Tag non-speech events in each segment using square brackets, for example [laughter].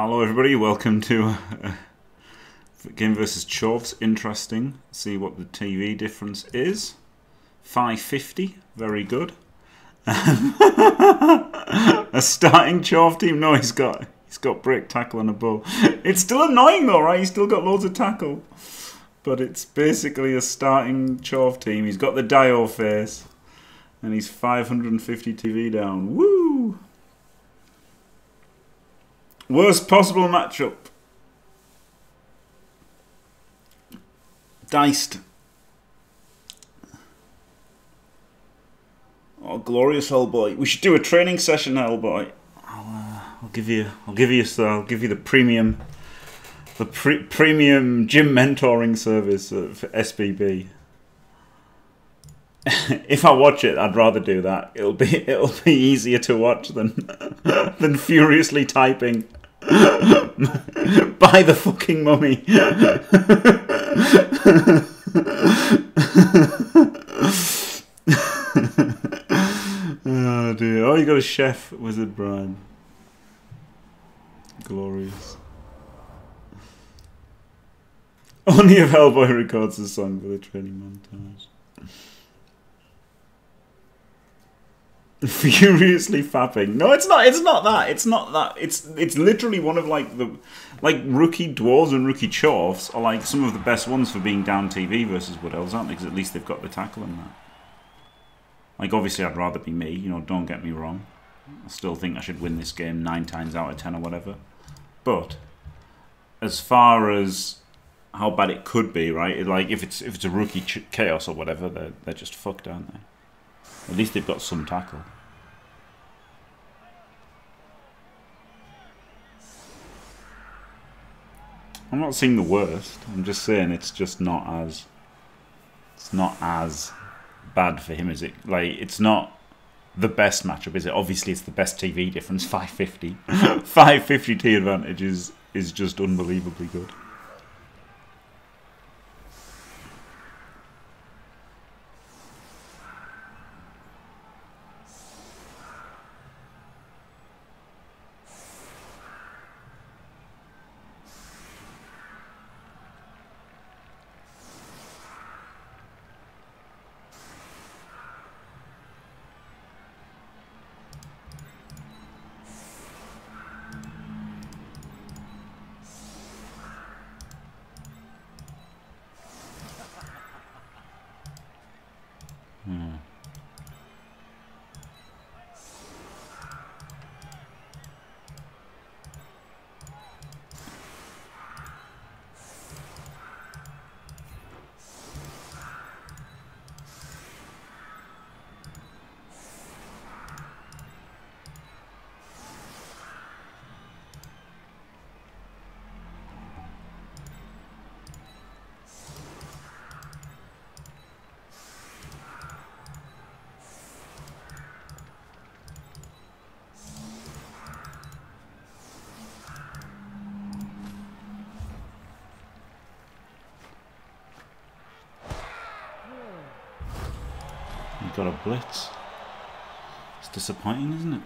Hello everybody, welcome to Game versus Chorfs. Interesting. See what the TV difference is. 550, very good. A starting Chorf team. No, he's got brick, tackle and a bow. It's still annoying though, right? He's still got loads of tackle. But it's basically a starting Chorf team. He's got the Dio face. And he's 550 TV down. Woo! Worst possible matchup. Diced. Oh, glorious Hellboy! We should do a training session, Hellboy. I'll give you the premium, premium gym mentoring service for SBB. If I watch it, I'd rather do that. It'll be easier to watch than furiously typing. By the fucking mummy. Oh dear. Oh, you got a chef, Wizard Brian. Glorious. Only if Hellboy records the song for the training montage. Furiously fapping. No, it's not that. It's literally one of like the rookie dwarves and rookie Chorfs are like some of the best ones for being down TV versus Wood Elves, aren't they? Because at least they've got the tackle in that. Like obviously I'd rather be me, you know, don't get me wrong. I still think I should win this game 9 times out of 10 or whatever. But as far as how bad it could be, right? Like if it's a rookie chaos or whatever, they're just fucked, aren't they? At least they've got some tackle. I'm not seeing the worst. I'm just saying it's just not as bad for him, is it? Like it's not the best matchup, is it? Obviously, it's the best TV difference. 550, 550 T advantage is just unbelievably good. Got a blitz. It's disappointing, isn't it?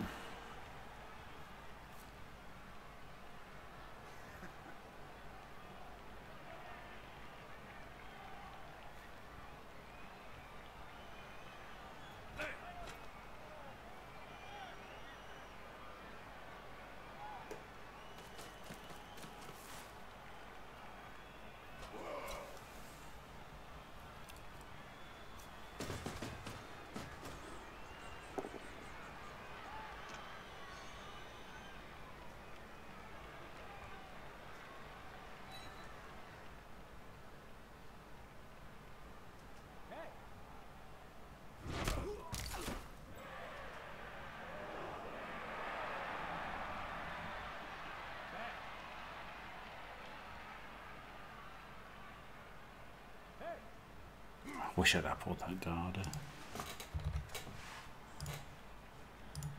Wish I'd apple that guard.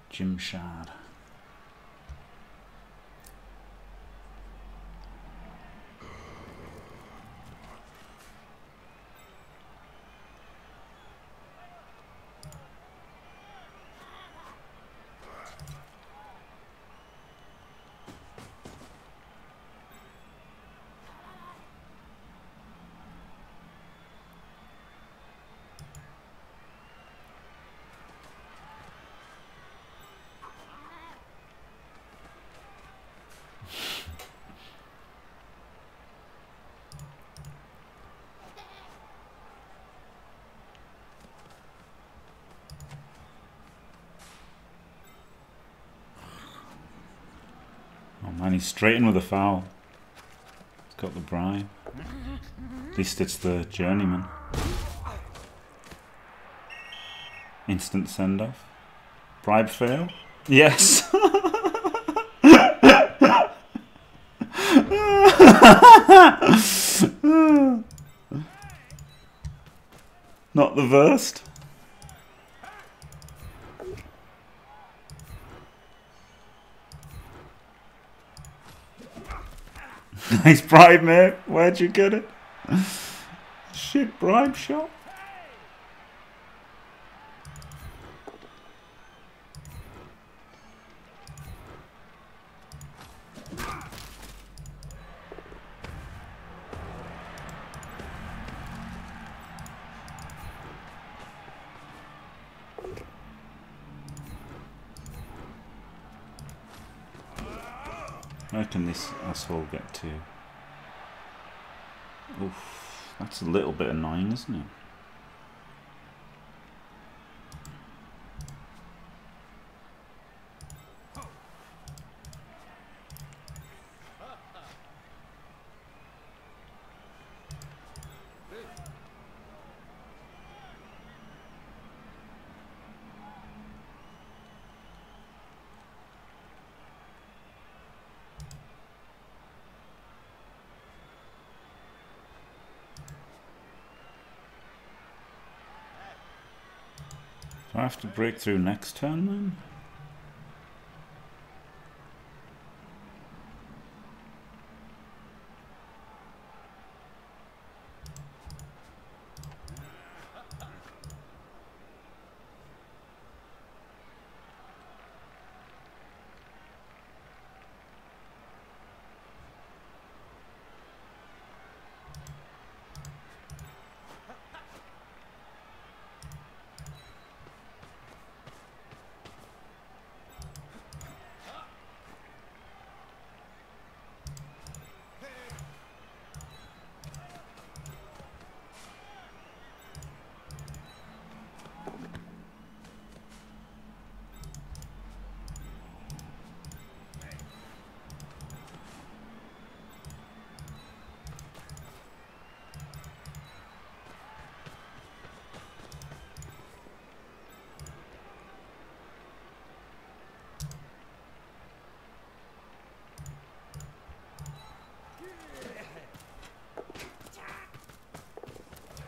Jim Shard. Oh man, he's straight in with a foul. He's got the bribe. At least it's the journeyman. Instant send-off. Bribe fail? Yes! Not the worst. Nice bribe, mate. Where'd you get it? Shit bribe shot. Where can this asshole get to? Oof, that's a little bit annoying, isn't it? Do I have to break through next turn then?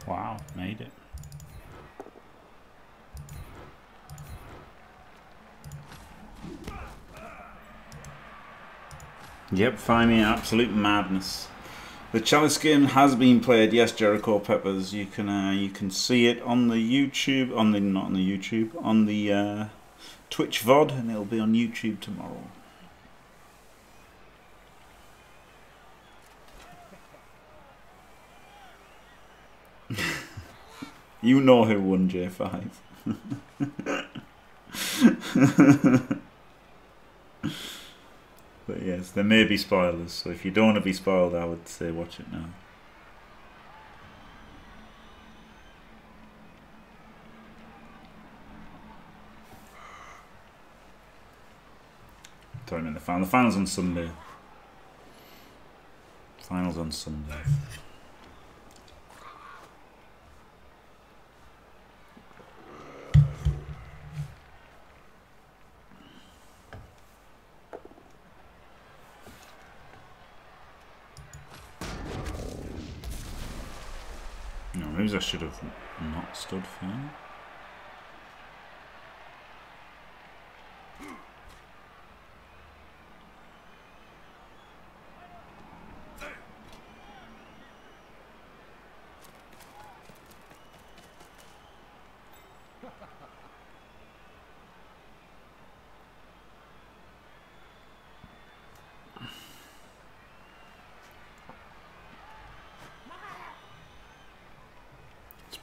Wow, made it. Yep, find me absolute madness. The chalice game has been played. Yes, Jericho Peppers. You can see it on the YouTube, on the not on the YouTube, on the Twitch VOD, and it'll be on YouTube tomorrow. You know who won J5. But yes, there may be spoilers, so if you don't want to be spoiled, I would say watch it now. Time in the final. The final's on Sunday. Final's on Sunday. I should have not stood firm.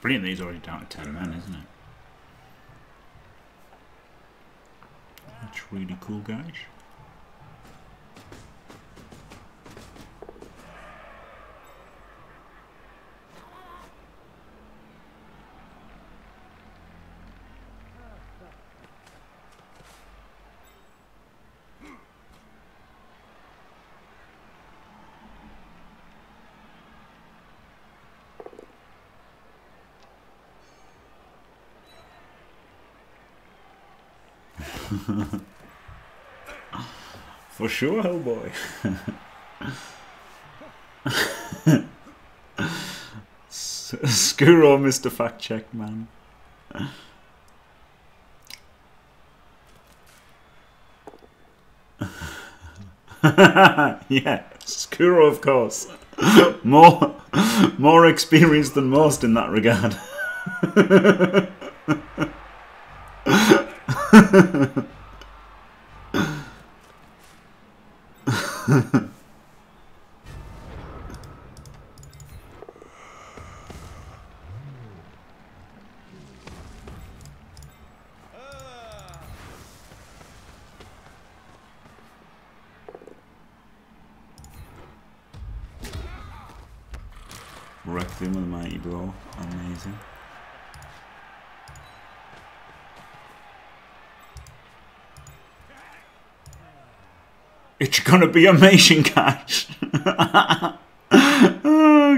Brilliant that he's already down to 10 men, isn't it? That's really cool, guys. For sure, Hellboy. Skuro, Mr. Fact Check Man. Yeah, Skuro, of course. More experience than most in that regard. Wrecked him with a mighty blow. Amazing. It's gonna be amazing, Cash. Oh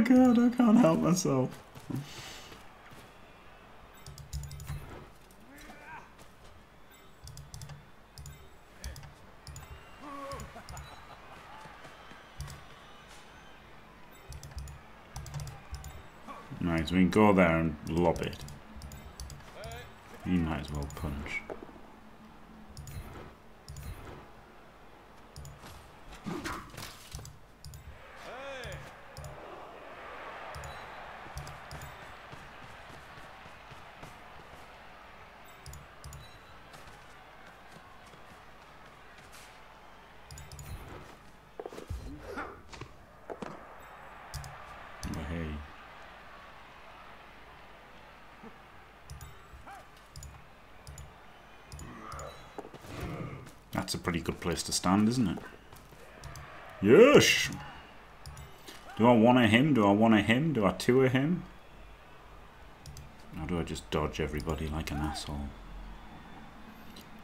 god, I can't help myself. Nice, we can go there and lob it. He might as well punch. That's a pretty good place to stand, isn't it? Yes! Do I want a him? Do I want a him? Do I two a him? Or do I just dodge everybody like an asshole?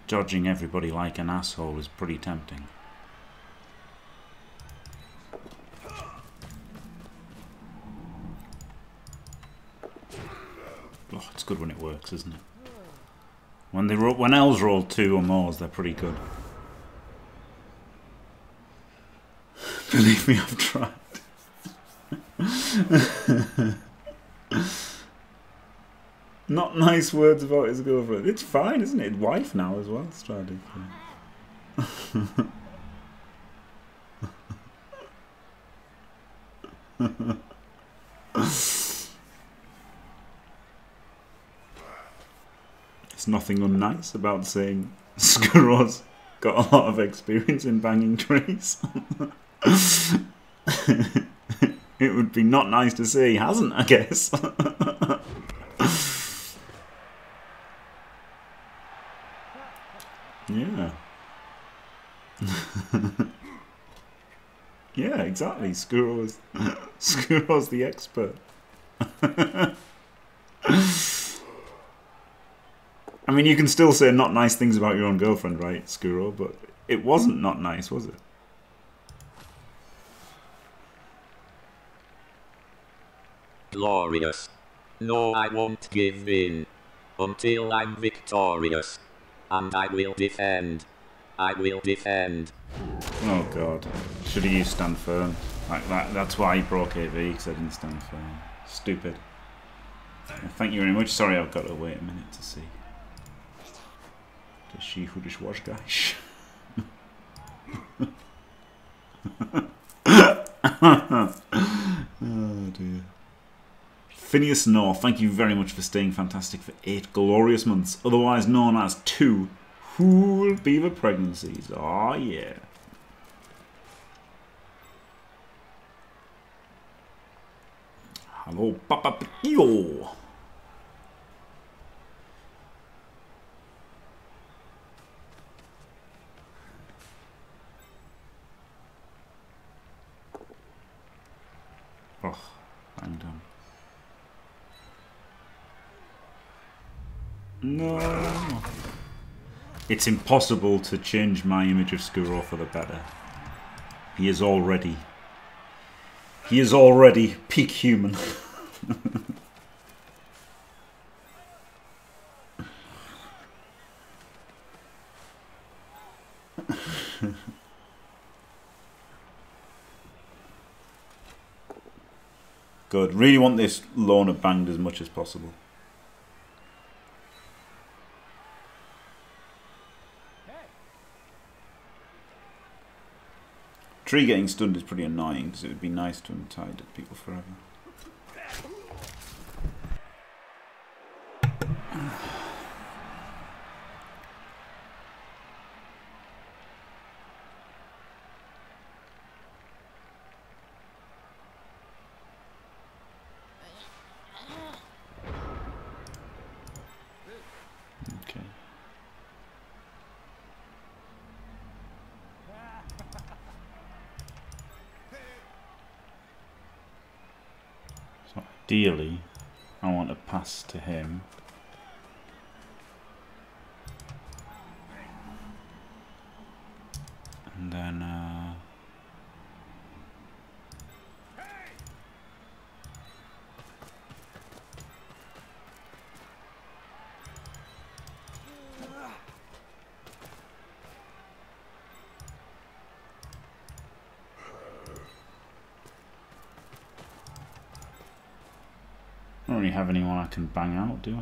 Dodging everybody like an asshole is pretty tempting. Oh, it's good when it works, isn't it? When elves roll 2 or more, they're pretty good. Believe me, I've tried. Not nice words about his girlfriend. It's fine, isn't it? Wife now as well. Let's try it. There's nothing unnice about saying Skuro's got a lot of experience in banging trees. It would be not nice to say he hasn't, I guess. Yeah. Yeah, exactly. Skuro's the expert. I mean, you can still say not nice things about your own girlfriend, right, Skuro? But it wasn't not nice, was it? Glorious. No, I won't give in. Until I'm victorious. And I will defend. I will defend. Oh, God. Should he use stand firm? Like that, that's why he broke AV, because I didn't stand firm. Stupid. Well, thank you very much. Sorry, I've got to wait a minute to see. Das Skifutisch war geil. Oh dear. Phineas Knorr, thank you very much for staying fantastic for 8 glorious months, otherwise known as 2 whole beaver pregnancies. Oh yeah. Hello, Papa Dio. Oh, banged on. No. It's impossible to change my image of Skuro for the better. He is already peak human. Good. Really want this Lorna banged as much as possible. Tree getting stunned is pretty annoying because it would be nice to have tied at people forever. Ideally, I want to pass to him. And then... I don't really have anyone I can bang out, do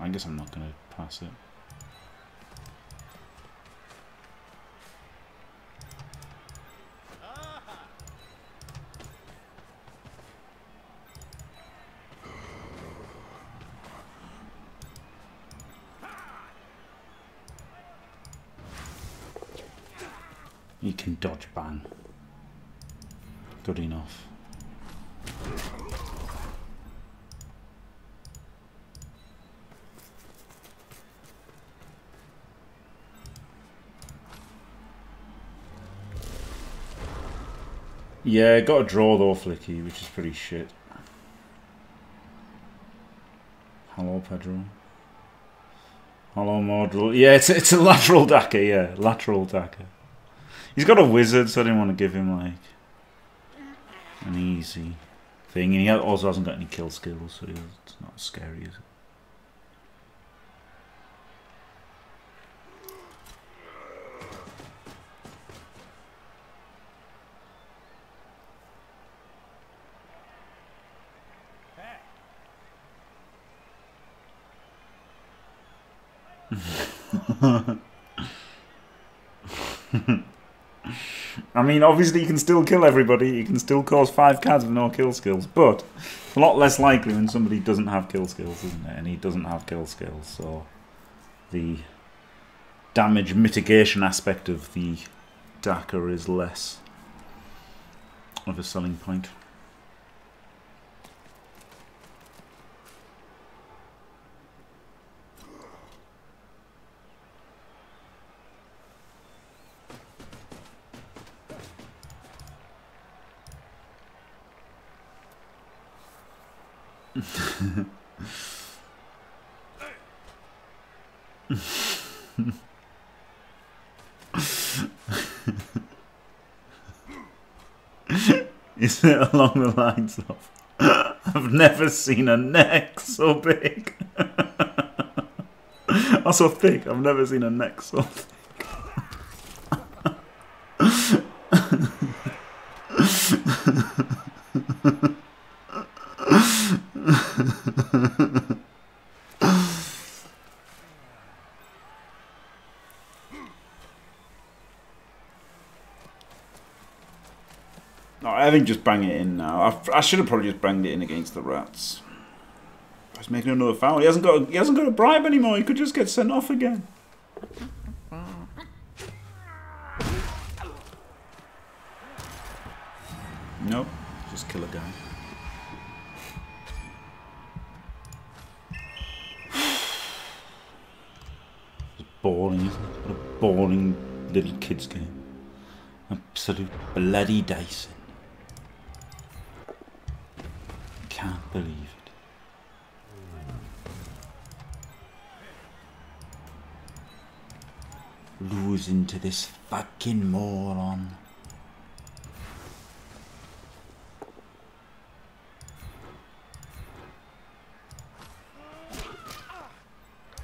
I? I guess I'm not going to pass it. You can dodge bang. Good enough. Yeah, got a draw though, Flicky, which is pretty shit. Hello, Pedro. Hello, Mordral. Yeah, it's a lateral dacker, yeah. Lateral dacker. He's got a wizard, so I didn't want to give him, like, an easy thing. And he also hasn't got any kill skills, so it's not as scary, is it? I mean, obviously you can still kill everybody, you can still cause 5 cards with no kill skills, but it's a lot less likely when somebody doesn't have kill skills, isn't it? And he doesn't have kill skills, so the damage mitigation aspect of the Daka is less of a selling point. Is it along the lines of I've never seen a neck so big? Or so thick, I've never seen a neck so thick. I think just bang it in now. I should have probably just banged it in against the rats. He's making another foul. He hasn't got a bribe anymore. He could just get sent off again. Nope. Just kill a guy. It's boring, isn't it? What a boring little kids game. Absolute bloody dicing. Can't believe it. Losing to this fucking moron.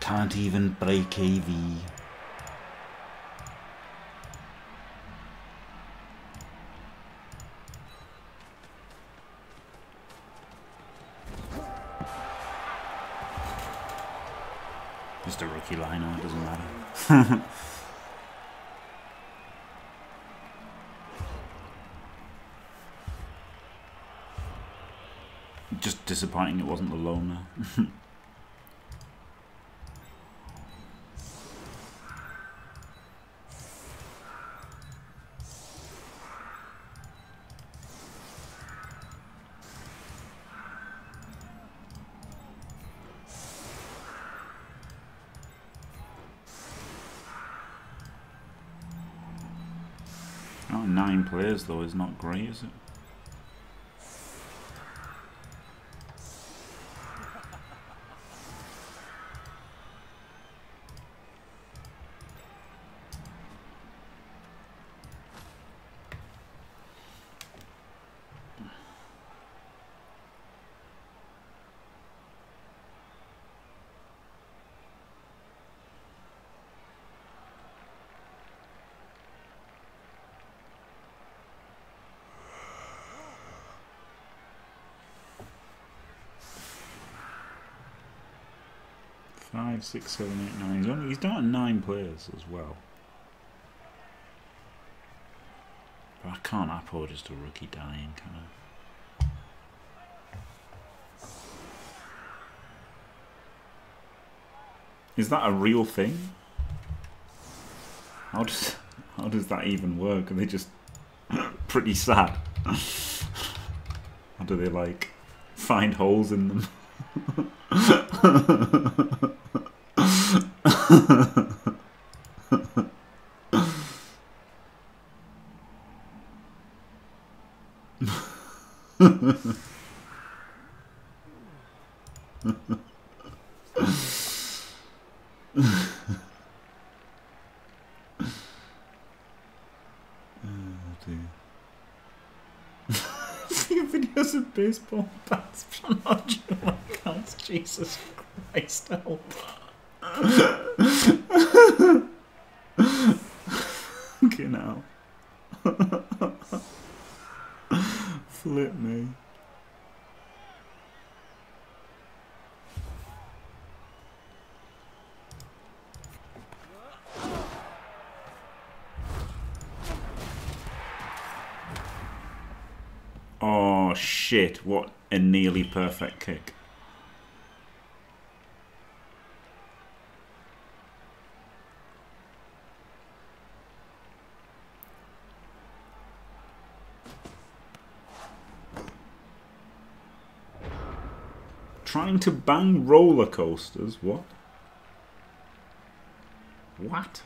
Can't even break AV. Just a rookie liner, it doesn't matter. Just disappointing it wasn't the loner. Oh, 9 players though is not great, is it? Six, seven, eight, nine. He's down to 9 players as well. But I can't apple just a rookie dying, can I? Is that a real thing? How does that even work? Are they just pretty sad? Or do they like find holes in them? Baseball bats from marginal accounts. Jesus Christ, help. Okay, now. Flip me. Shit, what a nearly perfect kick. Trying to bang roller coasters? What? What?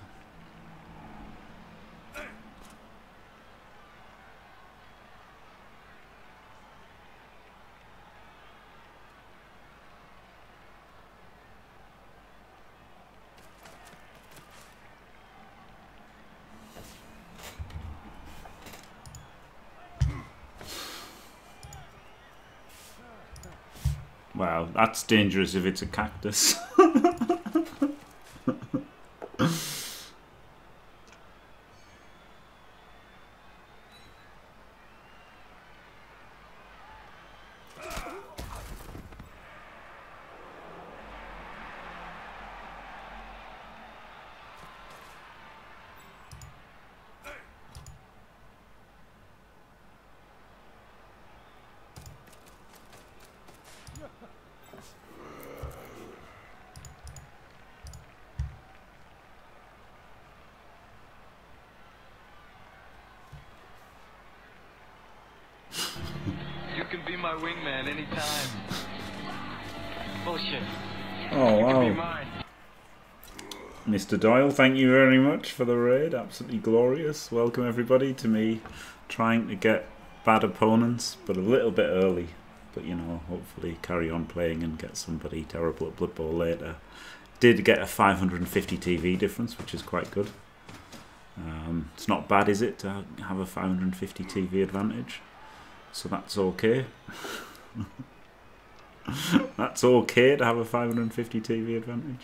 That's dangerous if it's a cactus. Mr. Doyle, thank you very much for the raid. Absolutely glorious. Welcome everybody to me trying to get bad opponents, but a little bit early. But you know, hopefully carry on playing and get somebody terrible at Blood Bowl later. Did get a 550 TV difference, which is quite good. It's not bad, is it, to have a 550 TV advantage? So that's okay. That's okay to have a 550 TV advantage.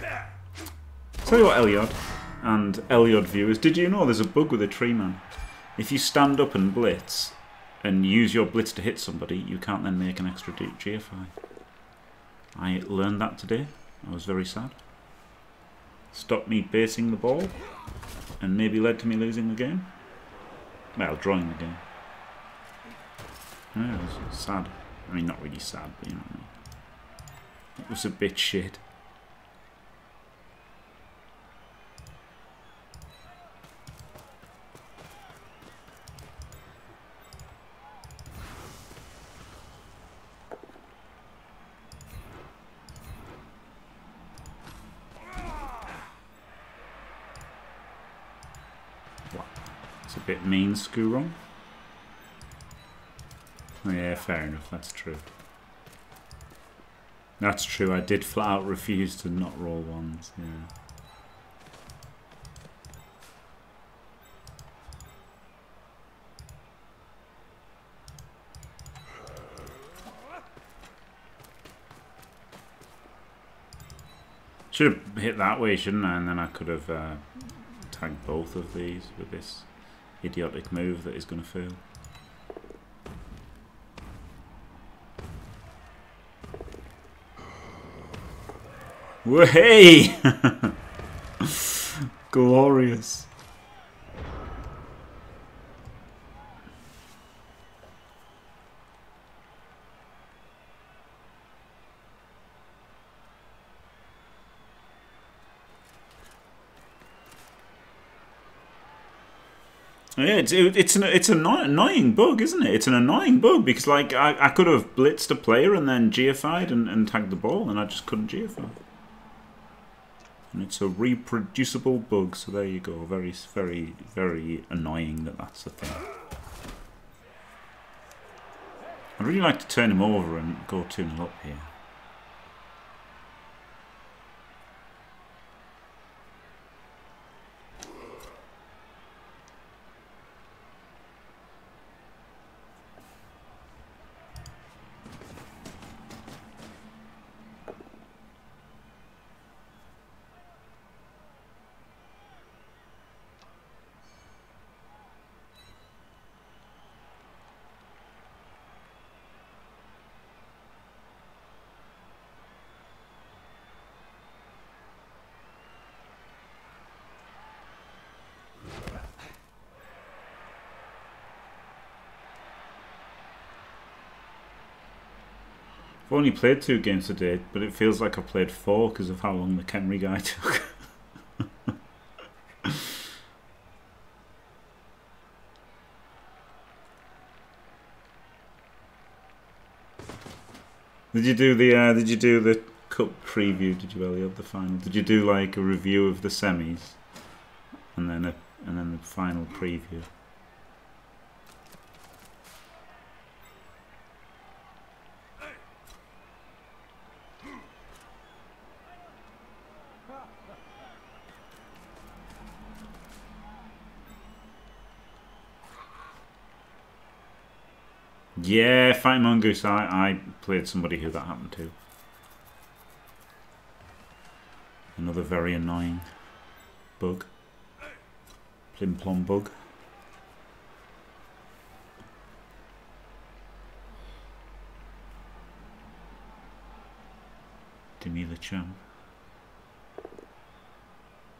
Tell you what, Eliod, and Eliod viewers, did you know there's a bug with a tree man? If you stand up and blitz, and use your blitz to hit somebody, you can't then make an extra J5. I learned that today. I was very sad. Stopped me basing the ball, and maybe led to me losing the game. Well, drawing the game. Yeah, it was sad. I mean, not really sad, but you know what I mean. It was a bit shit. Mean Skuro? Oh, yeah, fair enough, that's true. That's true, I did flat out refuse to not roll ones, yeah. Should have hit that way, shouldn't I? And then I could have tagged both of these with this idiotic move that is going to fail. Wahey! Glorious. Yeah, it's an annoying bug, isn't it? It's an annoying bug because, like, I could have blitzed a player and then GFI'd and tagged the ball, and I just couldn't GFI. And it's a reproducible bug, so there you go. Very, very, very annoying that that's the thing. I'd really like to turn him over and go 2-0 up here. I've only played 2 games today, but it feels like I've played 4 because of how long the Kenry guy took. Did you do the cup preview? Did you Eliot the final? Did you do like a review of the semis and then the final preview? Yeah, Fighting Mongoose, I played somebody who that happened to. Another very annoying bug. Plimplom bug. Dimmy the champ.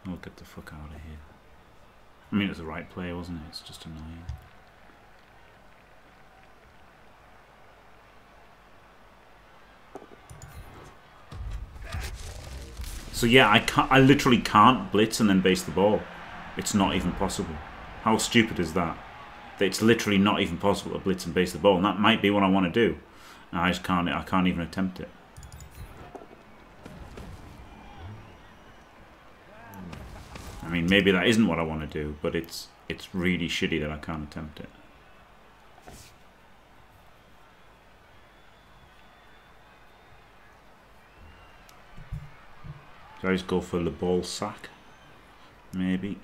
I'll get the fuck out of here. I mean, it was the right play, wasn't it? It's just annoying. So yeah, I literally can't blitz and then base the ball. It's not even possible. How stupid is that? That it's literally not even possible to blitz and base the ball, and that might be what I want to do. And I just can't. I can't even attempt it. I mean, maybe that isn't what I want to do, but it's really shitty that I can't attempt it. So I just go for the ball sack, maybe.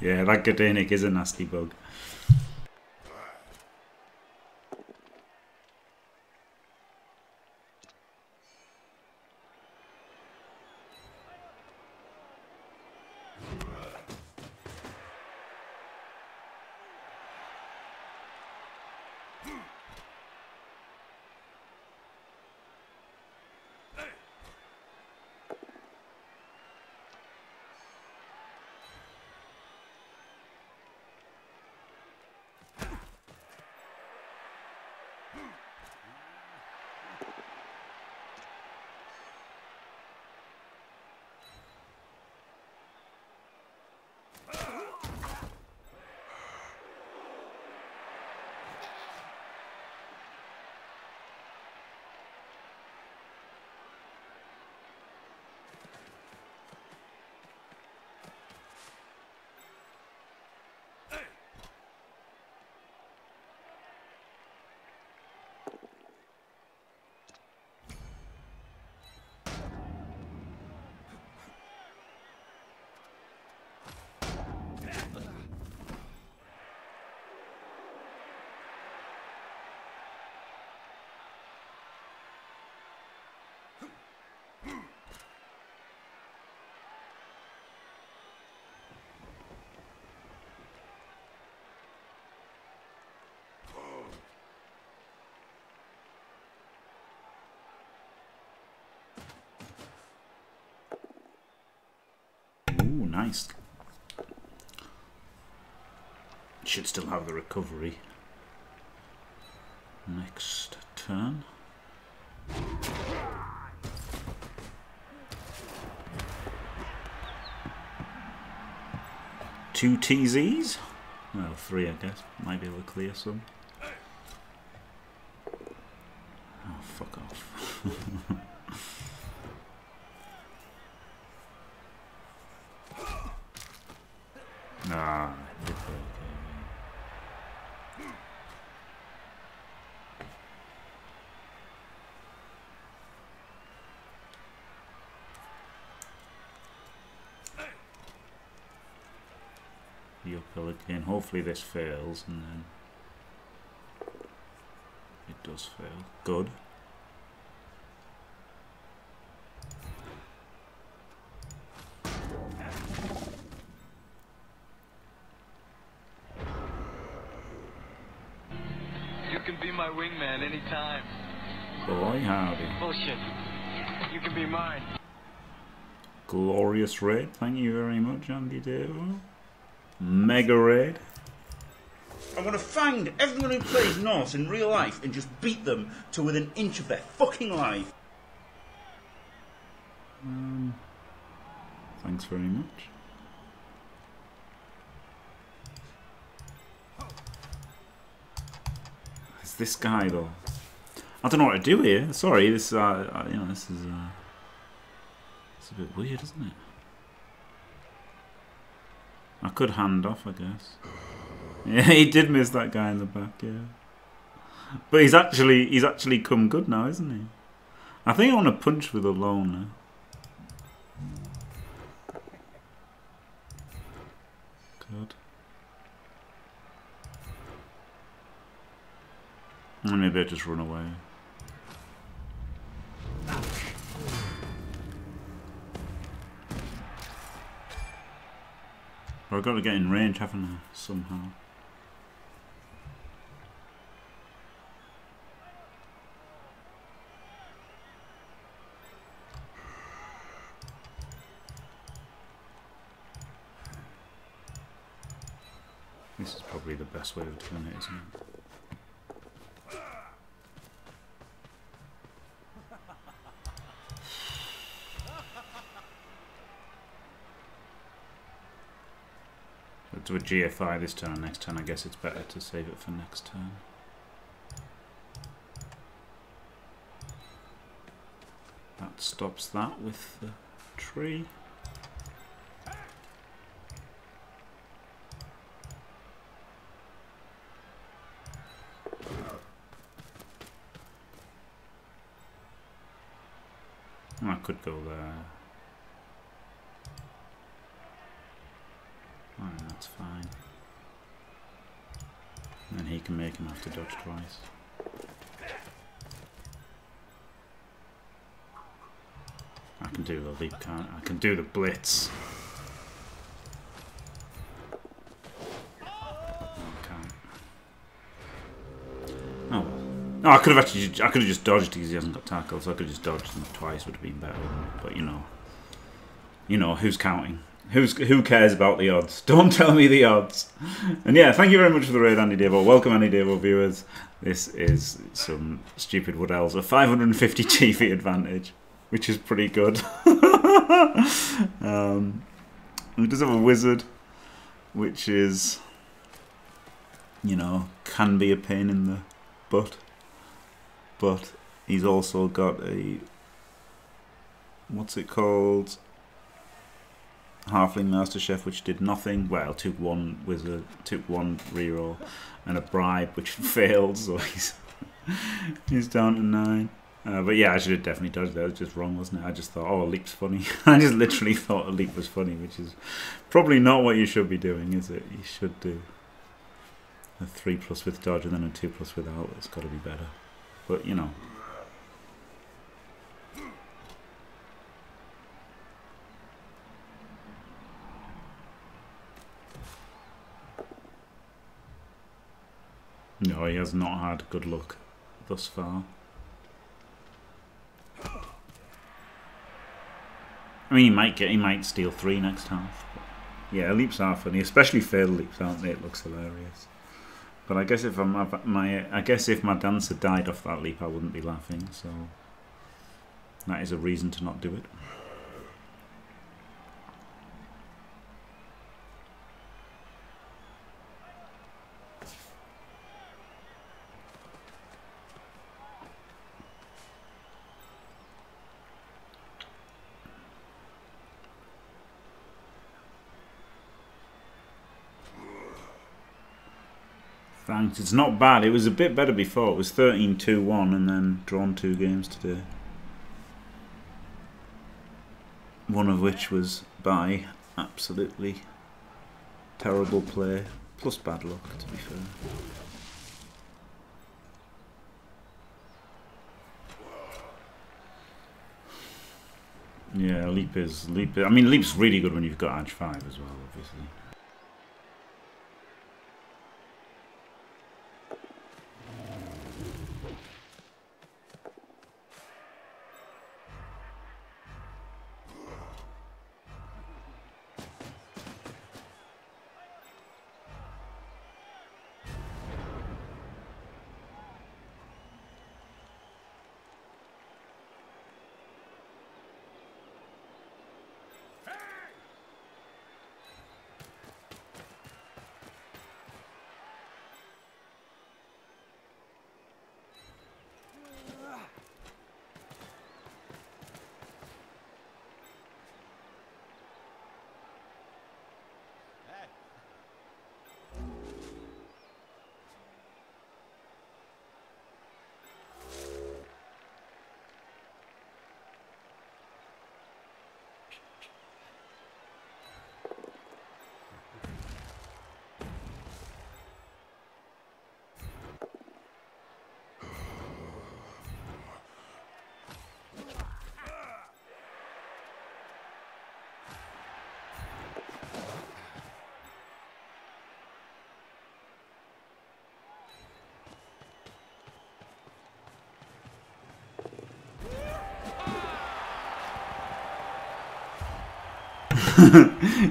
Yeah, that Goodenic is a nasty bug. Nice. Should still have the recovery next turn. Two TZs? Well, three, I guess. Might be able to clear some. Oh, fuck off. Hopefully this fails, and then it does fail. Good. You can be my wingman anytime. Boy, howdy. Bullshit. You can be mine. Glorious raid. Thank you very much, Andy Devo. Mega raid. I want to find everyone who plays Norse in real life and just beat them to within an inch of their fucking life. Thanks very much. It's this guy though. I don't know what to do here. Sorry, this you know, it's a bit weird, isn't it? I could hand off, I guess. Yeah, he did miss that guy in the back, yeah. But he's actually come good now, isn't he? I think I want to punch with a loner. Good. And maybe I just run away. But I've got to get in range, haven't I? Somehow. This is probably the best way of doing it, isn't it? To a GFI this turn and next turn, I guess it's better to save it for next turn. That stops that with the tree. I could go there. Oh, that's fine. And then he can make him have to dodge twice. I can do the leap, can't I? I can do the blitz. No, I could have actually. I could have just dodged because he hasn't got tackle, so I could have just dodged him twice. Would have been better. But you know who's counting? Who cares about the odds? Don't tell me the odds. And yeah, thank you very much for the raid, Andy Devo. Welcome, Andy Devo viewers. This is some stupid Wood Elves. A 550 TV advantage, which is pretty good. He does have a wizard, which is, you know, can be a pain in the butt. But he's also got a, what's it called, Halfling Master Chef, which did nothing. Well, took one wizard, took one reroll, and a bribe, which failed. So he's down to 9. But yeah, I should have definitely dodged that. It was just wrong, wasn't it? I just thought, oh, a leap's funny. I just literally thought a leap was funny, which is probably not what you should be doing, is it? You should do a 3+ with dodge and then a 2+ without. It's got to be better. But, you know. No, he has not had good luck thus far. I mean, he might steal 3 next half. But yeah, leaps are funny, especially failed leaps, aren't they? It looks hilarious. But I guess if my dancer died off that leap, I wouldn't be laughing. So that is a reason to not do it. It's not bad. It was a bit better before. It was 13-2-1 and then drawn 2 games today. One of which was by absolutely terrible play, plus bad luck, to be fair. Yeah, Leap. I mean, Leap's really good when you've got edge 5 as well, obviously.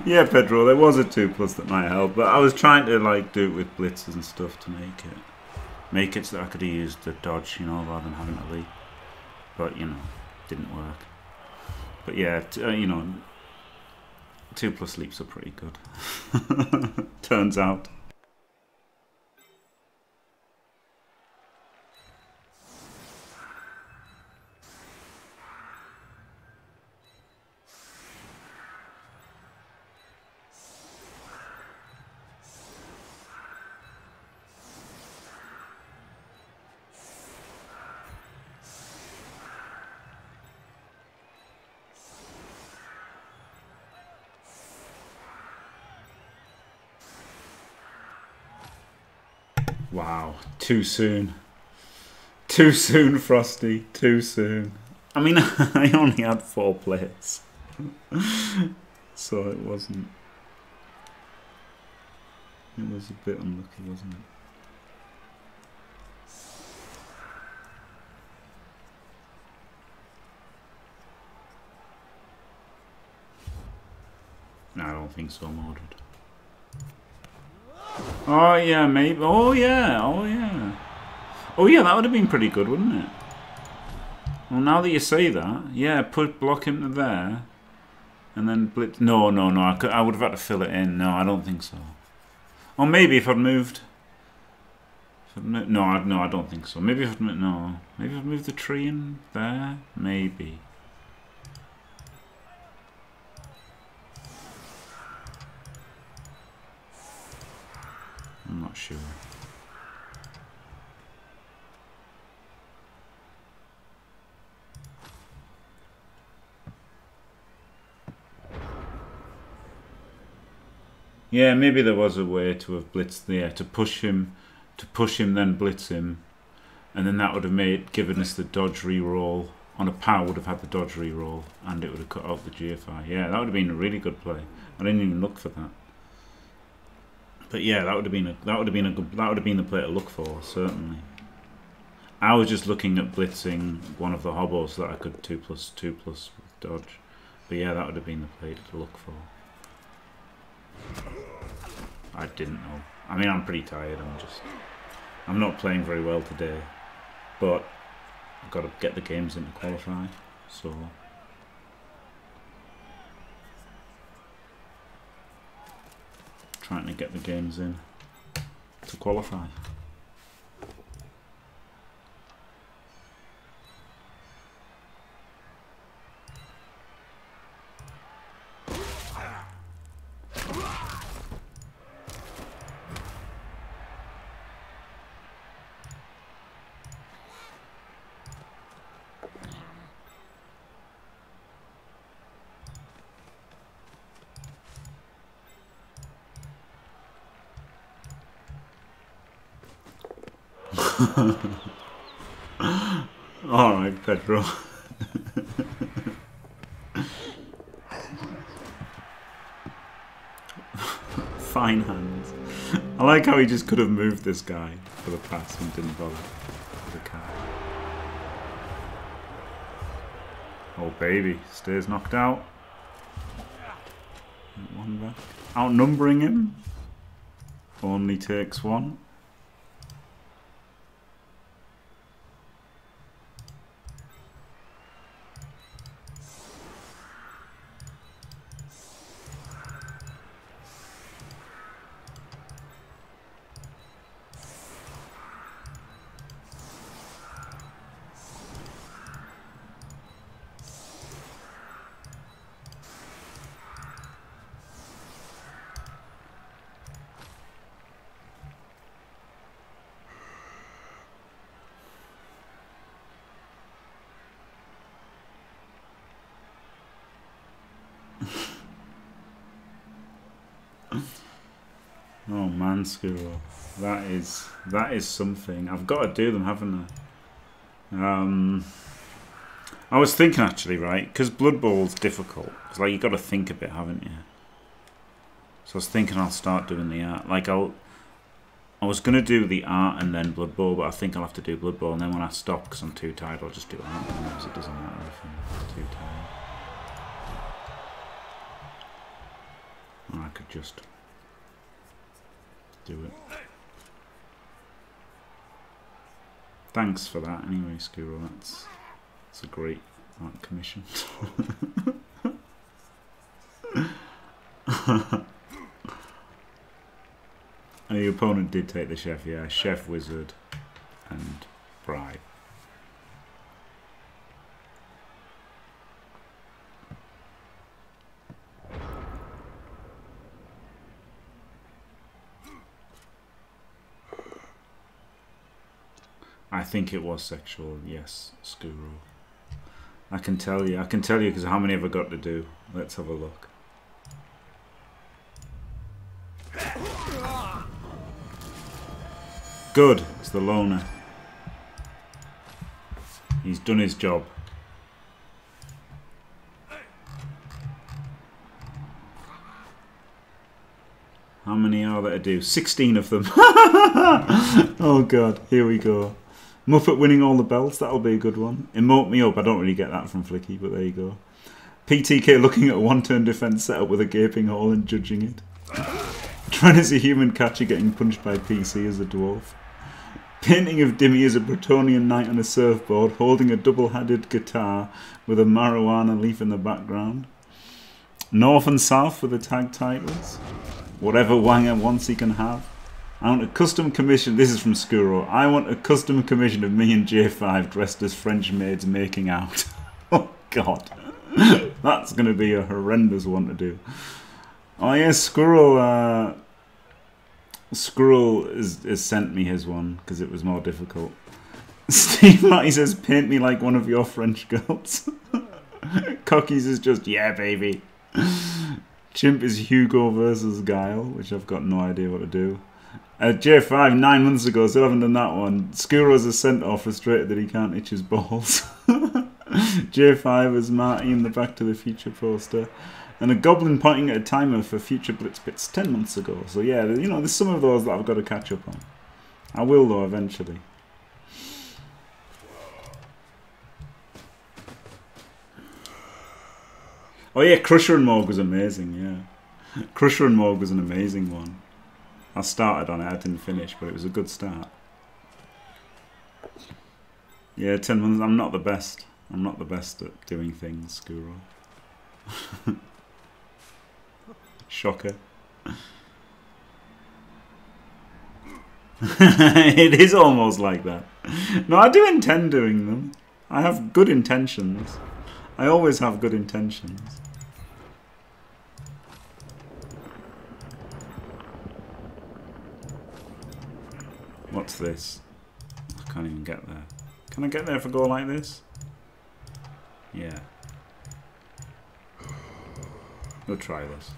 Yeah, Pedro, there was a 2+ that might help, but I was trying to like do it with blitzes and stuff to make it so that I could have used the dodge, you know, rather than having to leap. But you know, didn't work. But yeah, you know, 2+ leaps are pretty good. Turns out. Wow, too soon. Too soon, Frosty. Too soon. I mean, I only had 4 plates. So it wasn't... It was a bit unlucky, wasn't it? No, I don't think so, I'm ordered. Oh yeah, maybe. Oh yeah, oh yeah. Oh yeah, that would have been pretty good, wouldn't it? Well, now that you say that, yeah, put block into there. And then blitz. No, no, no, I would have had to fill it in. No, I don't think so. Or maybe if I'd moved. No, I don't think so. Maybe if I'd moved. No. Maybe if I'd moved the tree in there. Maybe. I'm not sure. Yeah, maybe there was a way to have blitzed there, yeah, to push him, then blitz him, and then that would have given us the dodge reroll. On a power, would have had the dodge reroll, and it would have cut off the GFI. Yeah, that would have been a really good play. I didn't even look for that. But yeah, that would have been the play to look for, certainly. I was just looking at blitzing one of the hobos so that I could 2+2+ dodge. But yeah, that would have been the play to look for. I didn't know. I mean, I'm pretty tired. I'm not playing very well today, but I've got to get the games in to qualify. So trying to get the games in to qualify. All right, Pedro. Fine hands. I like how he just could have moved this guy for the pass and didn't bother with the car. Oh baby, stays knocked out. One back. Outnumbering him. Only takes one. Oh man, Skuro, that is something. I've got to do them, haven't I? I was thinking actually, right, because Blood Bowl's difficult. It's like you got to think a bit, haven't you? So I was thinking I'll start doing the art. Like I was gonna do the art and then Blood Bowl, but I think I'll have to do Blood Bowl, and then when I stop because I'm too tired, I'll just do art. Because it doesn't matter if I'm too tired. I could just do it. Thanks for that anyway, Skuro. That's a great art commission. And your opponent did take the chef, yeah. Chef, wizard and Fry. I think it was sexual, yes, Skuro. I can tell you because how many have I got to do? Let's have a look. Good. It's the loner. He's done his job. How many are there to do? 16 of them. Oh, God. Here we go. Muppet winning all the belts. That'll be a good one. Emote me up. I don't really get that from Flicky, but there you go. PTK looking at a one-turn defense setup with a gaping hole and judging it. Trent is a human catcher getting punched by PC as a dwarf. Painting of Dimmy is a Bretonian knight on a surfboard holding a double-handed guitar with a marijuana leaf in the background. North and South for the tag titles. Whatever Wanger wants he can have. I want a custom commission. This is from Skuro. I want a custom commission of me and J5 dressed as French maids making out. Oh, God. That's going to be a horrendous one to do. Oh, yes, Skrull. Skrull has sent me his one because it was more difficult. Steve Matty says, paint me like one of your French girls. Cockies is just, yeah, baby. Chimp is Hugo versus Guile, which I've got no idea what to do. J5, 9 months ago, still haven't done that one. Skuro's a centaur frustrated that he can't itch his balls. J5 is Marty in the Back to the Future poster. And a goblin pointing at a timer for future Blitz Bits 10 months ago. So yeah, you know, there's some of those that I've got to catch up on. I will, though, eventually. Oh yeah, Crusher and Mog was amazing, yeah. Crusher and Mog was an amazing one. I started on it, I didn't finish, but it was a good start. Yeah, 10 months, I'm not the best. I'm not the best at doing things, Skuro. Shocker. It is almost like that. No, I do intend doing them. I have good intentions. I always have good intentions. What's this? I can't even get there. Can I get there if I go like this? Yeah. We'll try this.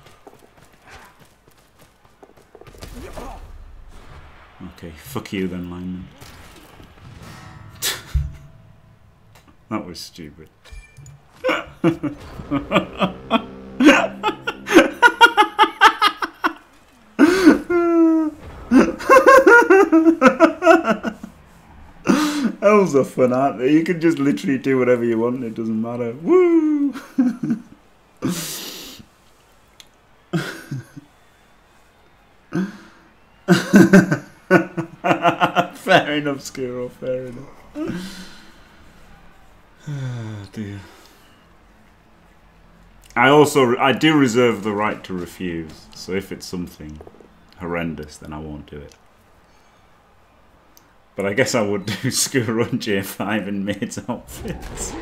Okay, fuck you then, lineman. That was stupid. Elves are fun, aren't they? You can just literally do whatever you want, it doesn't matter. Woo! Fair enough, Skuro, fair enough. Oh, dear. I do reserve the right to refuse, so if it's something horrendous, then I won't do it. But I guess I would do Skuro and J5 in maid's outfits.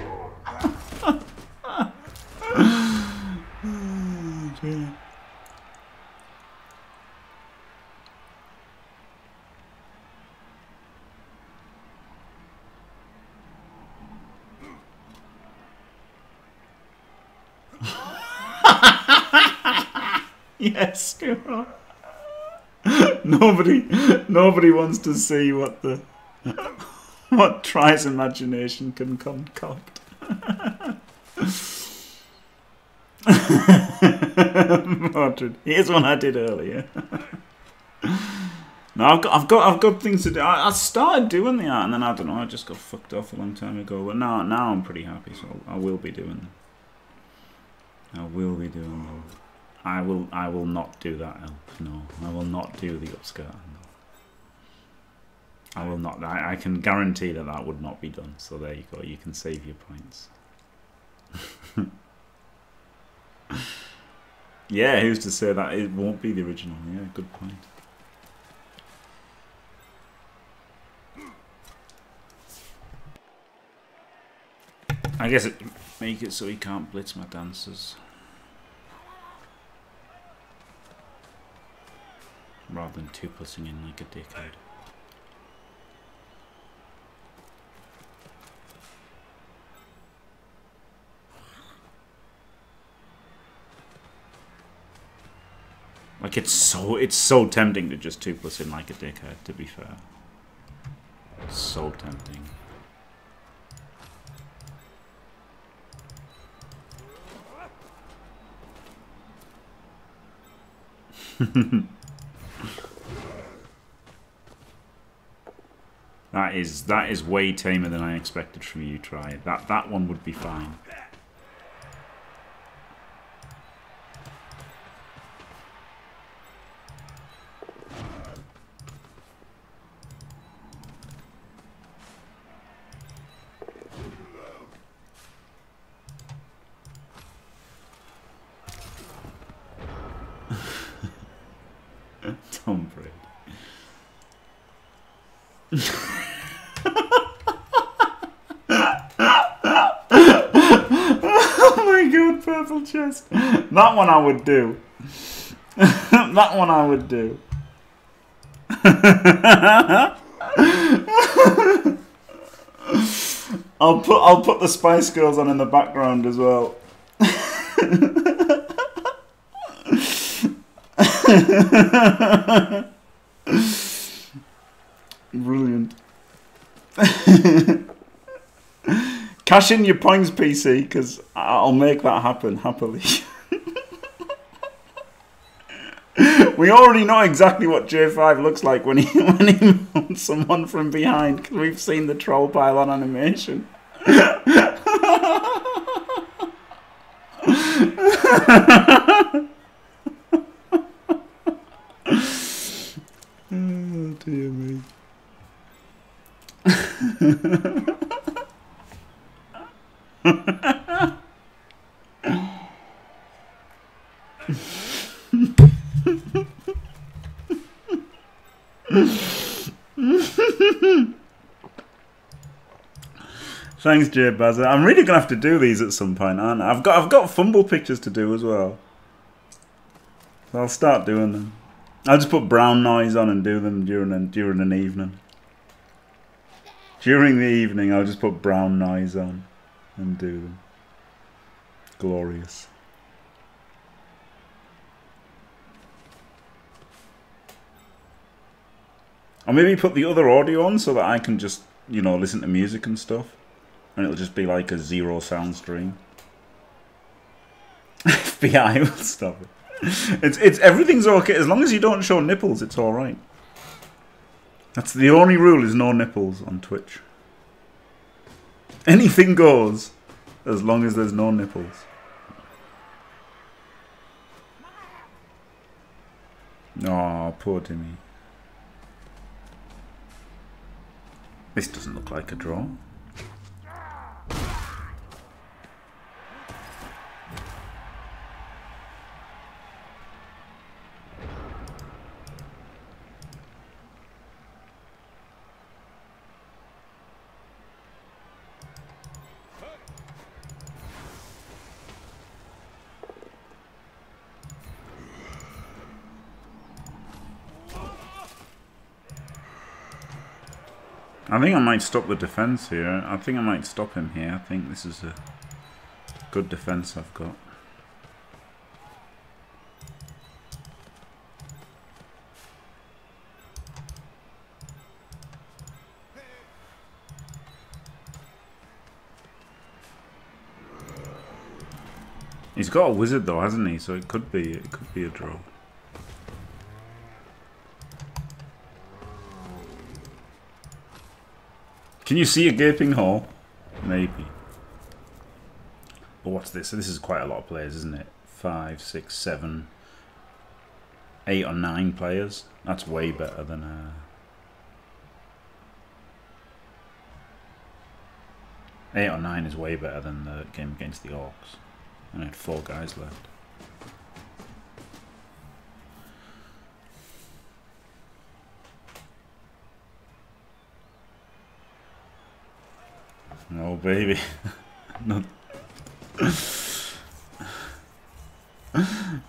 Oh, yes, Skuro. Nobody wants to see what the Tri's imagination can concoct. Mordred. Here's one I did earlier. No, I've got things to do. I started doing the art and then I don't know. I just got fucked off a long time ago. But now I'm pretty happy, so I will be doing them. I will be doing them. I will not do that elf, no. I will not do the upskirt. I will not. I can guarantee that that would not be done. So there you go. You can save your points. Yeah, who's to say that it won't be the original? Yeah, good point. I guess it make it so he can't blitz my dancers. Rather than two pussing in like a dickhead. Like it's so tempting to just two puss in like a dickhead, to be fair. So tempting. That is way tamer than I expected from you, Tri. That one would be fine. Tom Brady. Oh my god, purple chest. That one I would do. That one I would do. I'll put the Spice Girls on in the background as well. Brilliant. Cash in your points, PC, because I'll make that happen happily. We already know exactly what J5 looks like when he mounts someone from behind, because we've seen the troll pile on animation. Oh, dear me. Thanks, J Baza. I'm really gonna have to do these at some point, aren't I? I've got fumble pictures to do as well. So I'll start doing them. I'll just put brown noise on and do them during an evening. During the evening, I'll just put brown noise on and do them. Glorious. Or maybe put the other audio on so that I can just, you know, listen to music and stuff. And it'll just be like a zero sound stream. FBI will stop it. It's everything's okay as long as you don't show nipples. It's all right. That's the only rule, is no nipples on Twitch. Anything goes as long as there's no nipples. Oh, poor Timmy. This doesn't look like a draw. I think I might stop the defense here. I think I might stop him here. I think this is a good defense I've got. He's got a wizard though, hasn't he? So it could be a draw. Can you see a gaping hole? Maybe. But what's this? This is quite a lot of players, isn't it? 5, 6, 7, 8 or 9 players. That's way better than Eight or nine is way better than the game against the Orcs. And I had 4 guys left. Oh baby, not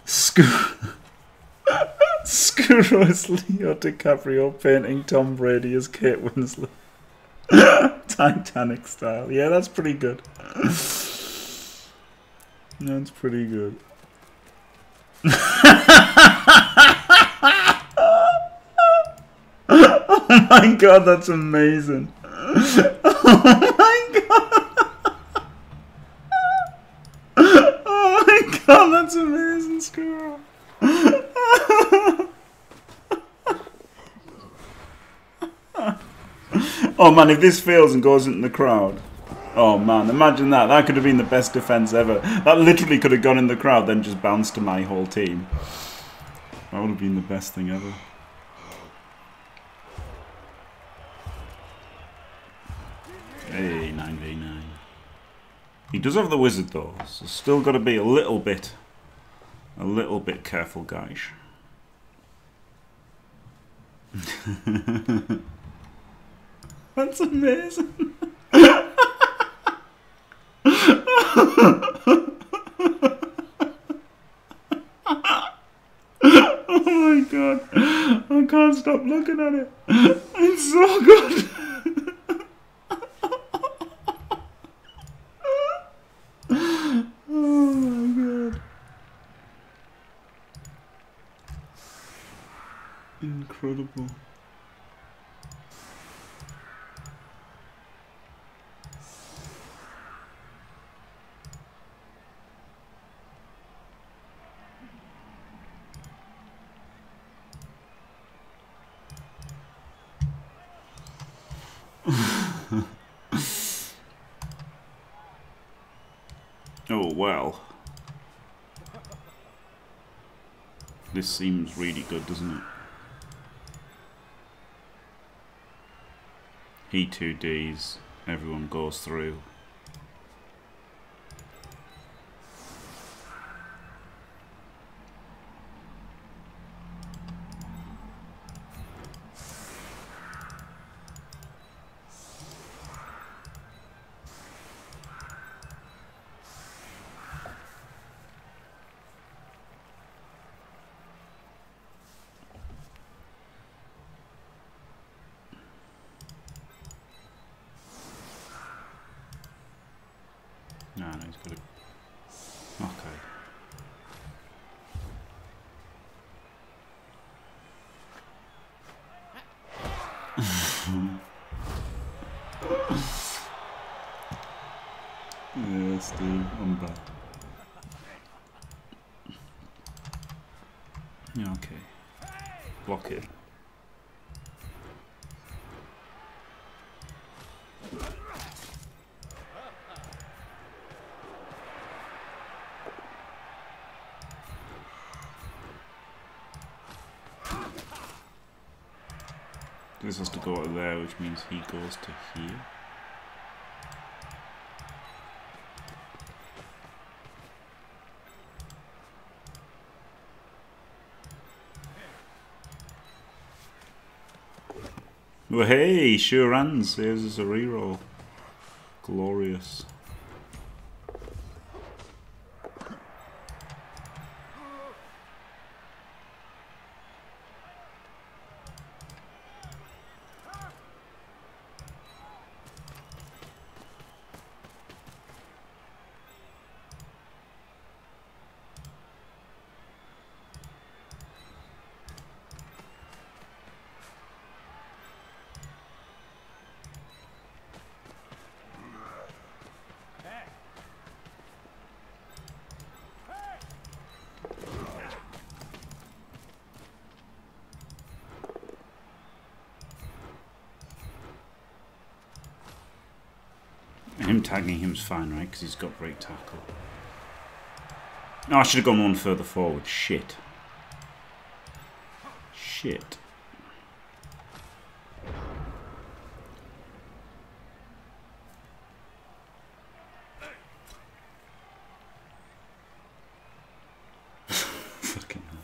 Skuro is Leo DiCaprio painting Tom Brady as Kate Winslet, Titanic style. Yeah, that's pretty good. That's pretty good. Oh my god, that's amazing. Oh my god, that's amazing, Skrull. Oh man, if this fails and goes into the crowd. Oh man, imagine that. That could have been the best defense ever. That literally could have gone in the crowd, then just bounced to my whole team. That would have been the best thing ever. Hey, 9v9. He does have the wizard though, so still got to be a little bit careful, guys. That's amazing. Oh my god, I can't stop looking at it. It's so good. Incredible. Oh well. This seems really good, doesn't it? He 2Ds, everyone goes through. This has to go to there, which means he goes to here. Well, hey, sure and saves us a reroll. Glorious. Tagging him's fine, right? Because he's got break tackle. No, I should have gone one further forward. Shit. Shit. Fucking hell,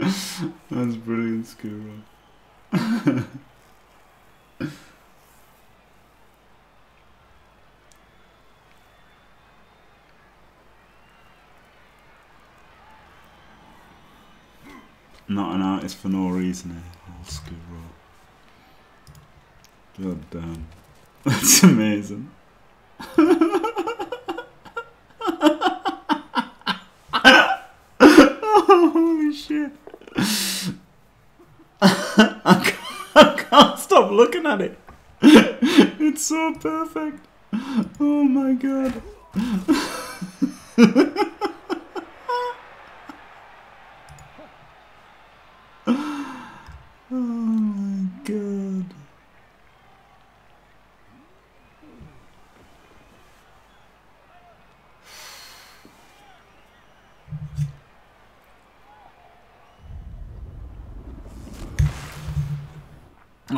that's good. That's brilliant, Skuro. For no reason, old Skuro. God damn, that's amazing. Holy shit. I can't stop looking at it. It's so perfect. Oh my god. Oh my god.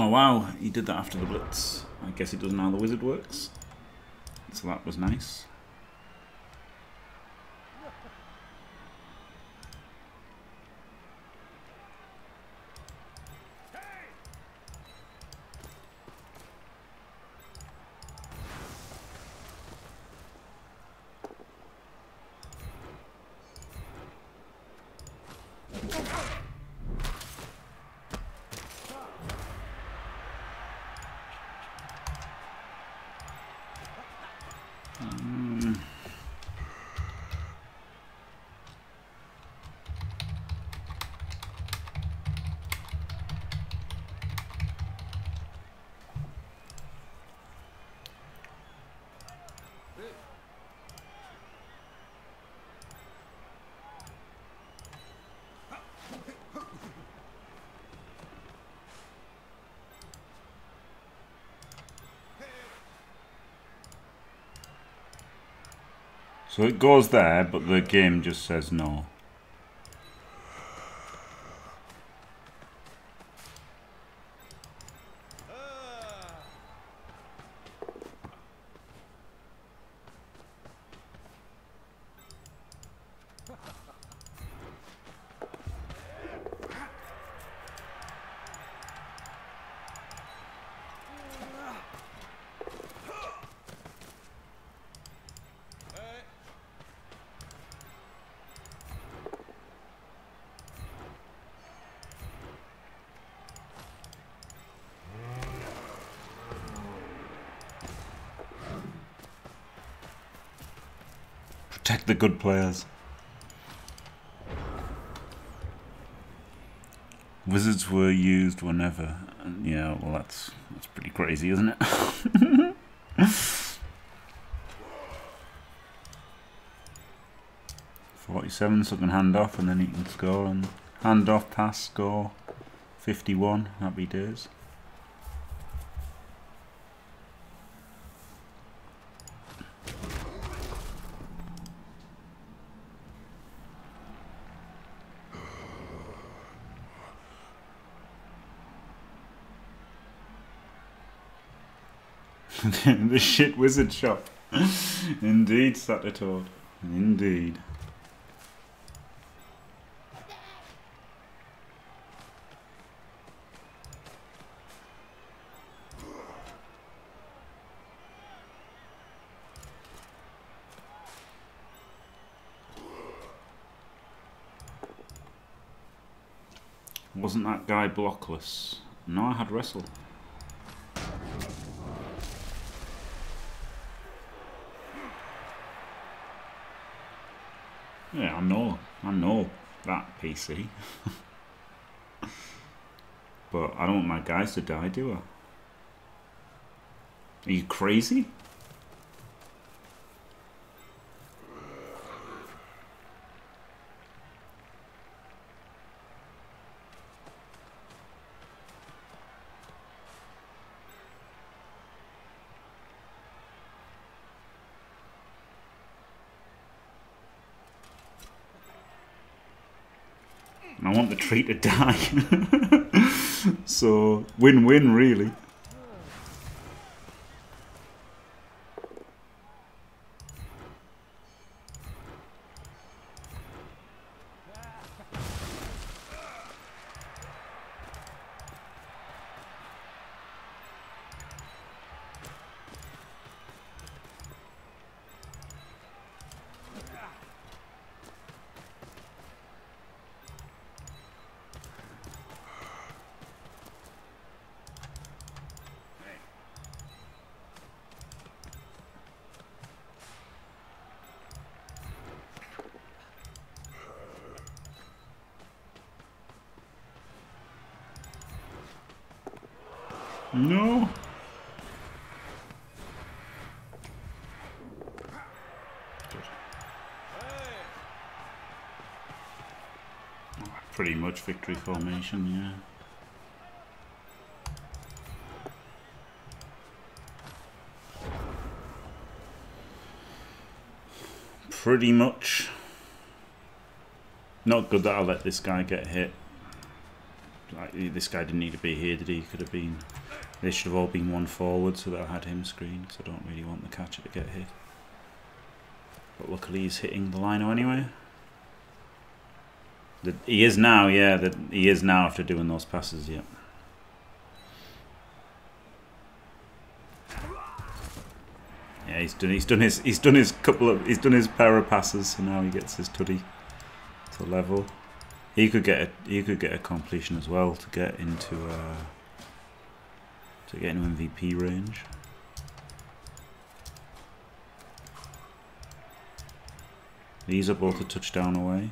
Oh wow, he did that after the blitz. I guess he does know how the wizard works. So that was nice. So it goes there, but the game just says no. Check the good players. Wizards were used whenever. And yeah, well, that's pretty crazy, isn't it? [laughs] 47, so I can hand off and then he can score. And hand off, pass, score. 51, happy days. The shit wizard shop. Indeed, Sattertod. Indeed. Wasn't that guy blockless? No, I had wrestle. Yeah, I know that PC. But I don't want my guys to die, do I? Are you crazy? I want the tree to die. So, win-win, really. No. Pretty much victory formation, yeah. Pretty much. Not good that I let this guy get hit. Like, this guy didn't need to be here, did he? Could have been. They should have all been one forward so that I had him screened, because I don't really want the catcher to get hit. But luckily he's hitting the lino anyway. He is now, yeah. He is now after doing those passes, yeah. Yeah, he's done his para passes, so now he gets his tuddy to level. He could get a completion as well to get into MVP range. These are both a touchdown away.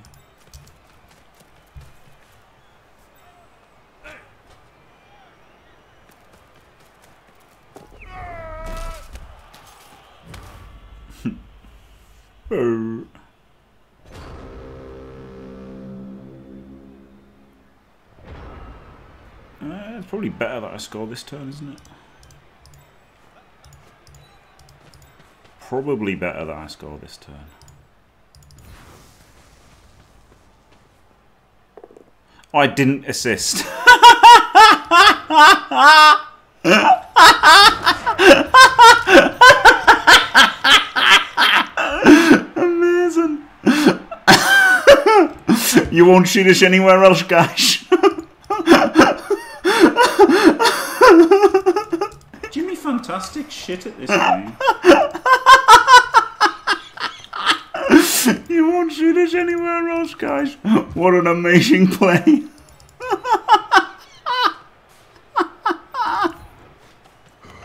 It's probably better that I score this turn, isn't it? Probably better that I score this turn. Oh, I didn't assist. You won't see this anywhere else, guys. Jimmy, fantastic shit at this game. You won't see this anywhere else, guys. What an amazing play.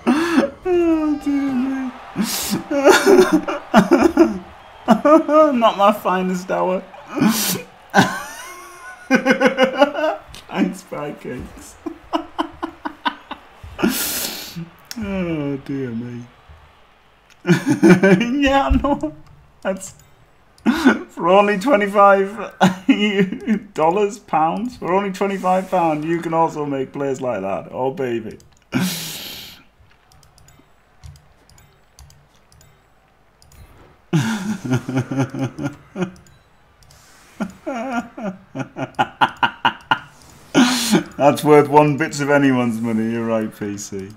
Oh, dear me. Not my finest hour. Thanks, pancakes. Oh, dear me. Yeah, no. That's for only $25 pounds. For only £25, you can also make plays like that. Oh, baby. That's worth one bits of anyone's money. You're right, PC.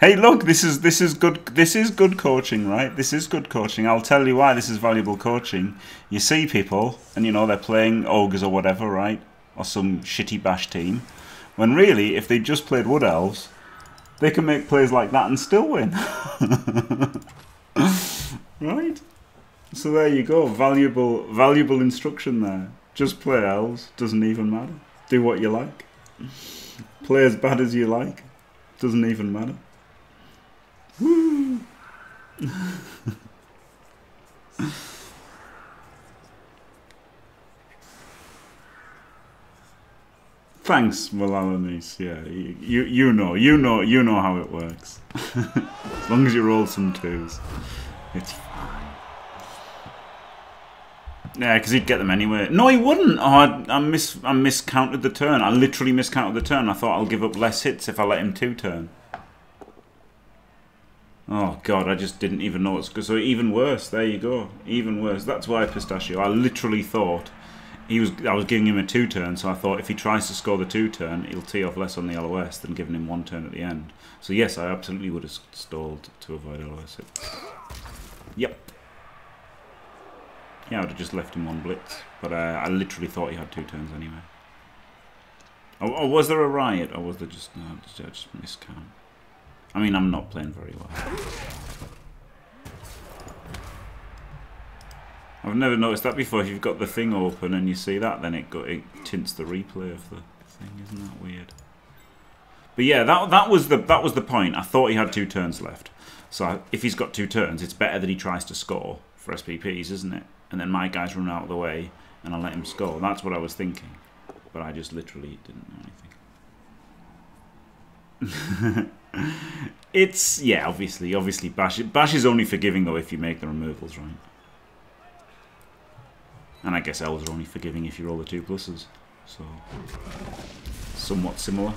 Hey, look, this is good coaching, right? This is good coaching. I'll tell you why this is valuable coaching. You see people, and you know they're playing ogres or whatever, right? Or some shitty bash team. When really, if they just played Wood Elves, they can make plays like that and still win, right? So there you go, valuable instruction there. Just play elves, doesn't even matter. Do what you like. Play as bad as you like. Doesn't even matter. Woo! Thanks, Malala. Yeah, you know how it works. As long as you roll some twos, it's fine. Yeah, because he'd get them anyway. No, he wouldn't. Oh, I miscounted the turn. I literally miscounted the turn. I thought I'll give up less hits if I let him two-turn. Oh, God, I just didn't even know it's good. So even worse. There you go. Even worse. That's why Pistachio. I literally thought I was giving him a two-turn, so I thought if he tries to score the two-turn, he'll tee off less on the LOS than giving him one turn at the end. So, yes, I absolutely would have stalled to avoid LOS hits. Yep. Yeah, I would have just left him one blitz, but I literally thought he had two turns anyway. Or was there a riot, or was there just... No, I just miscount. I mean, I'm not playing very well. I've never noticed that before. If you've got the thing open and you see that, then it tints the replay of the thing. Isn't that weird? But yeah, that was the point. I thought he had two turns left. So if he's got two turns, it's better that he tries to score for SPPs, isn't it? And then my guys run out of the way and I let him score. That's what I was thinking. But I just literally didn't know anything. It's, yeah, obviously Bash is only forgiving, though, if you make the removals, right? And I guess Elves are only forgiving if you roll the 2 pluses. So, somewhat similar.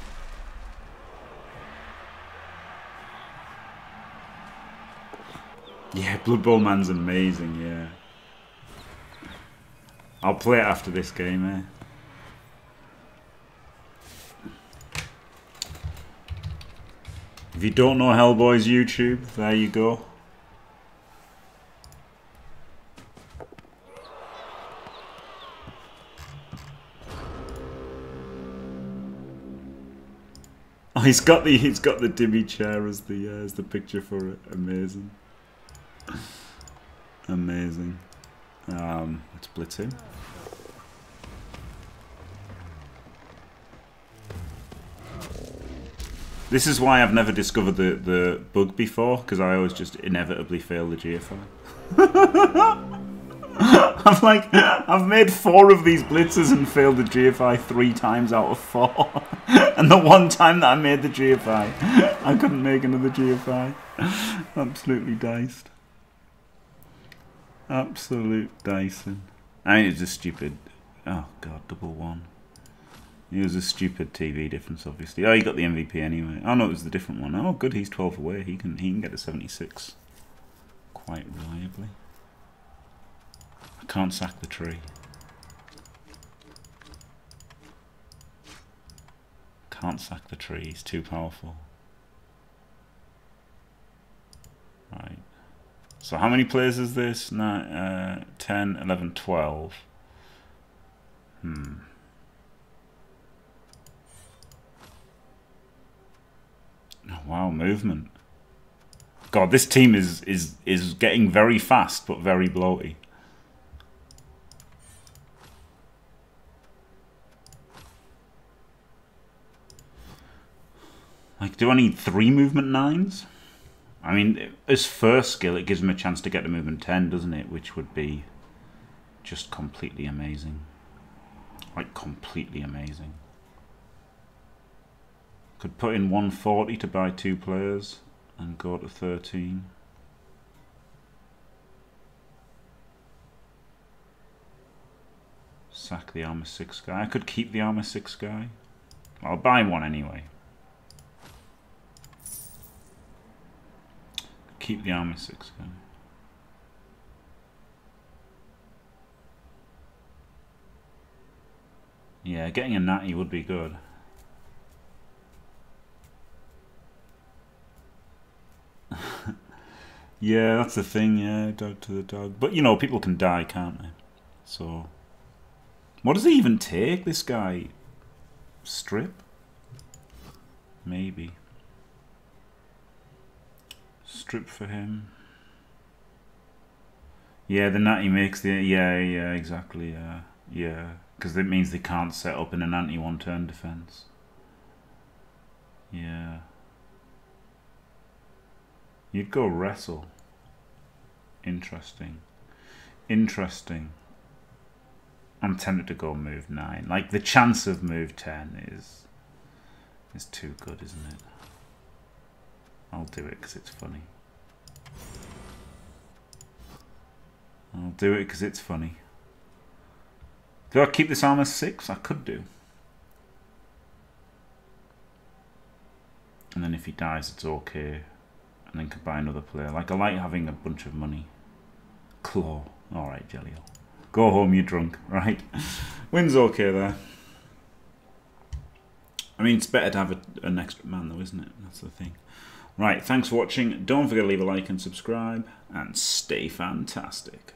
Yeah, Blood Bowl Man's amazing, yeah. I'll play it after this game, eh? If you don't know Hellboy's YouTube, there you go. Oh, he's got the Dimmy chair as the picture for it. Amazing. Amazing. Let's blitz him. This is why I've never discovered the bug before, because I always just inevitably fail the J5. I've made 4 of these blitzers and failed the J5 3 times out of 4. And the one time that I made the J5, I couldn't make another J5. Absolutely diced. Absolute dicing. I mean, it's a stupid... Oh, God, double one. It was a stupid TV difference, obviously. Oh, he got the MVP anyway. Oh, no, it was the different one. Oh, good, he's 12 away. He can get to 76 quite reliably. I can't sack the tree. Can't sack the tree. He's too powerful. Right. So how many players is this? 10, 11, 12. Oh, wow, movement. God, this team is getting very fast, but very bloaty. Like, do I need 3 movement 9s? I mean, as first skill, it gives him a chance to get to movement 10, doesn't it? Which would be just completely amazing. Like, completely amazing. Could put in 140 to buy 2 players and go to 13. Sack the armor 6 guy. I could keep the armor 6 guy. I'll buy 1 anyway. Keep the armor 6 guy. Yeah, getting a natty would be good. Yeah, that's the thing, yeah, dog to the dog. But, you know, people can die, can't they? So, what does he even take, this guy? Strip? Maybe. Strip for him. Yeah, the natty makes the... Yeah, exactly, yeah. Because that means they can't set up in an anti-1-turn defense. Yeah. You'd go wrestle. Interesting. Interesting. I'm tempted to go move 9. Like, the chance of move 10 is too good, isn't it? I'll do it because it's funny. I'll do it because it's funny. Do I keep this armor 6? I could do. And then if he dies, it's okay. And then could buy another player. Like, I like having a bunch of money. Claw. Alright, Jellio. Go home, you're drunk. Right. Win's okay there. I mean, it's better to have an extra man, though, isn't it? That's the thing. Right, thanks for watching. Don't forget to leave a like and subscribe. And stay fantastic.